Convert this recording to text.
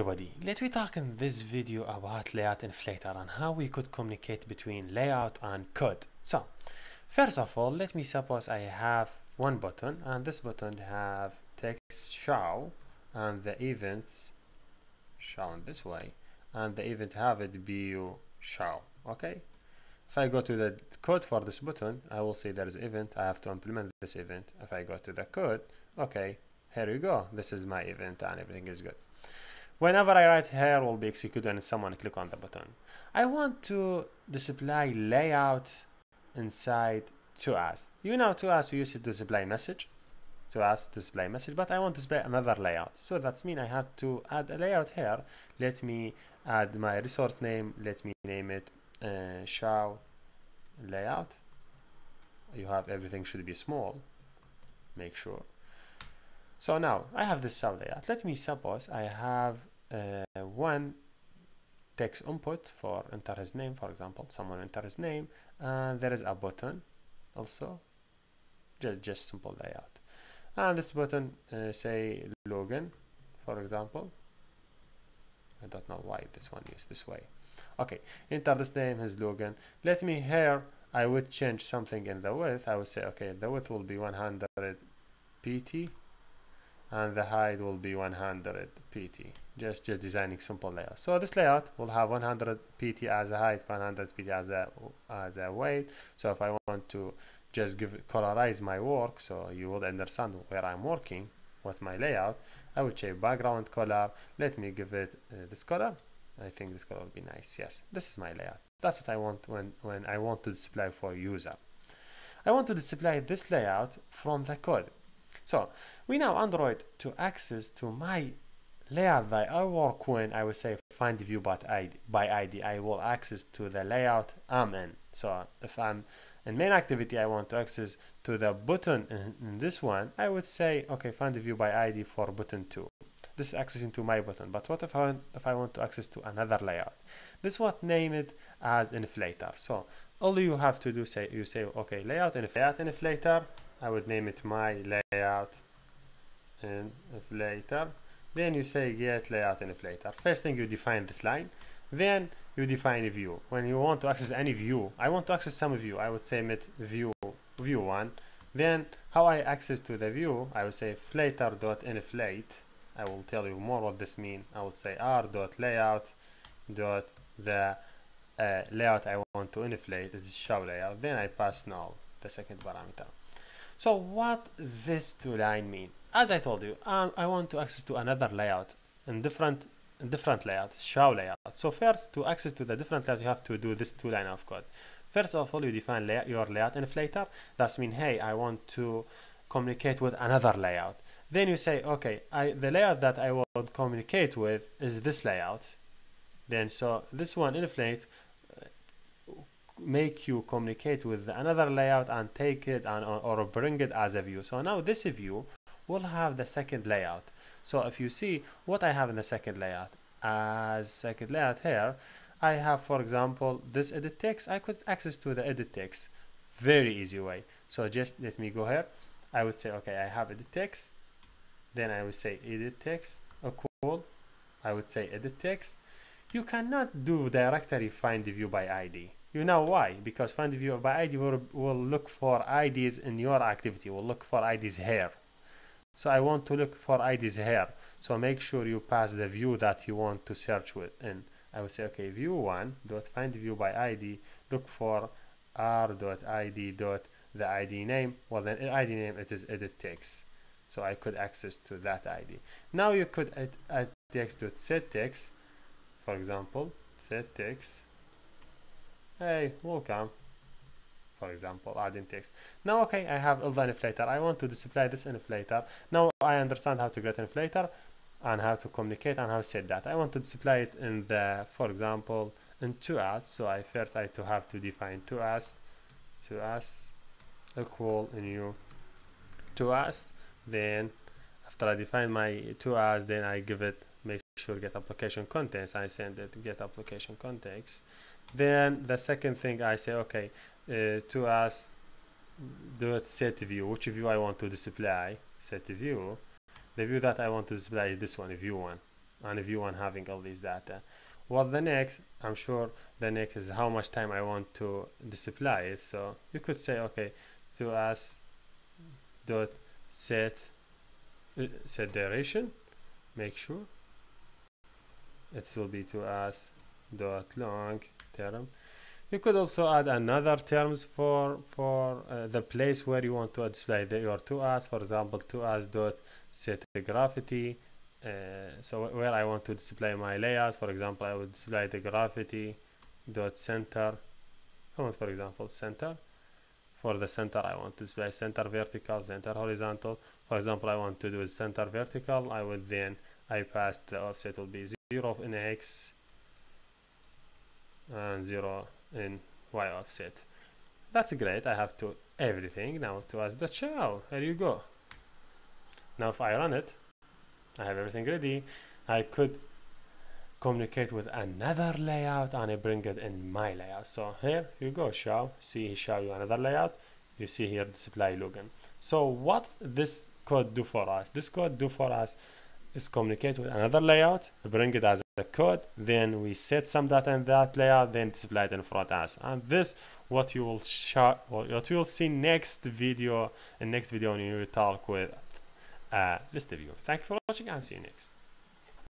everybody, let me talk in this video about Layout Inflater and how we could communicate between layout and code. So first of all, let me suppose I have one button, and this button have text shall and the events shall in this way, and the event have it be shall. Okay, if I go to the code for this button, I will see there is event. I have to implement this event. If I go to the code, okay, here you go, this is my event and everything is good. Whenever I write here will be executed and someone click on the button. I want to display layout inside toast. You know, toast we use it to display message, but I want to display another layout. So that's mean I have to add a layout here. Let me add my resource name. Let me name it show layout. You have everything should be small, make sure. So now I have this show layout. Let me suppose I have one text input for enter his name, for example. Someone enter his name, and there is a button also, just simple layout. And this button say login, for example. I don't know why this one is this way. Okay, enter this name, his login. Let me here, I would change something in the width. I would say, okay, the width will be 100 pt. And the height will be 100 pt. Just designing simple layout. So this layout will have 100 pt as a height, 100 pt as a weight. So if I want to just colorize my work, so you will understand where I'm working, what's my layout, I would change background color. Let me give it this color. I think this color will be nice. Yes, this is my layout. That's what I want when I want to display for user. I want to display this layout from the code. So we now Android to access to my layout that I work when I will say find view by ID, I will access to the layout I'm in. So if I'm in main activity, I want to access to the button in this one, I would say, okay, find view by ID for button 2. This is accessing to my button. But what if I want to access to another layout? This what name it as inflator. So all you have to do say, you say, okay, layout inflator. I would name it my layout inflator. Then you say get layout inflator. First thing you define this line, then you define a view. When you want to access any view, I want to access some view, I would say view1. Then how I access to the view, I would say inflater.inflate. I will tell you more what this means. I would say r.layout. The layout I want to inflate is show layout. Then I pass null, the second parameter. So what this two line mean? As I told you, I want to access to another layout in different layouts, show layout. So first, to access to the different layout, you have to do this two line of code. First of all, you define your layout inflator. That's mean, hey, I want to communicate with another layout. Then you say, okay, the layout that I will communicate with is this layout. Then so this one inflate make you communicate with another layout and take it and or bring it as a view. So now this view will have the second layout. So if you see what I have in the second layout, as second layout here, I have, for example, this edit text. I could access to the edit text very easy way. So just let me go here. I would say, okay, I have edit text. Then I would say edit text equal. I would say edit text. You cannot do directory find view by ID. You know why? Because find view by ID will look for IDs in your activity, will look for IDs here. So I want to look for IDs here. So make sure you pass the view that you want to search with. And I will say, okay, view1.findViewById, look for r.id. The ID name. Well, the ID name, it is edit text. So I could access to that ID. Now you could add text.setText, for example, setText. Hey, welcome, for example, adding text. Now, okay, I have all the inflator. I want to display this inflator. Now I understand how to get inflator and how to communicate and how to set that. I want to display it in the, for example, in toast. So I first I to have to define toast equal new toast. Then after I define my toast, then I give it, make sure get application context. I send it get application context. Then the second thing I say, okay, to us do it set view, which view I want to display, set view. The view that I want to display is this one, view1. and view on having all these data. What's the next? I'm sure the next is how much time I want to display it. So you could say, okay, to us dot set duration, make sure it will be to us dot long term. You could also add another terms for the place where you want to display your to us. For example, to us dot set gravity. So where I want to display my layout, for example, I would display the gravity dot center. I want, for example, center. For the center, I want to display center vertical, center horizontal. For example, I want to do center vertical. I would then I pass the offset will be 0 in X and 0 in Y offset. That's great. I have to everything now to ask the chow. There you go. Now if I run it, I have everything ready. I could communicate with another layout and I bring it in my layout. So here you go, show. See, he show you another layout. You see here display login. So what this code do for us? This code do for us is communicate with another layout, bring it as a code, then we set some data in that layout, then display it in front of us. And this what you will show, what you will see next video. In next video, when you will talk with ListView. Thank you for watching and see you next.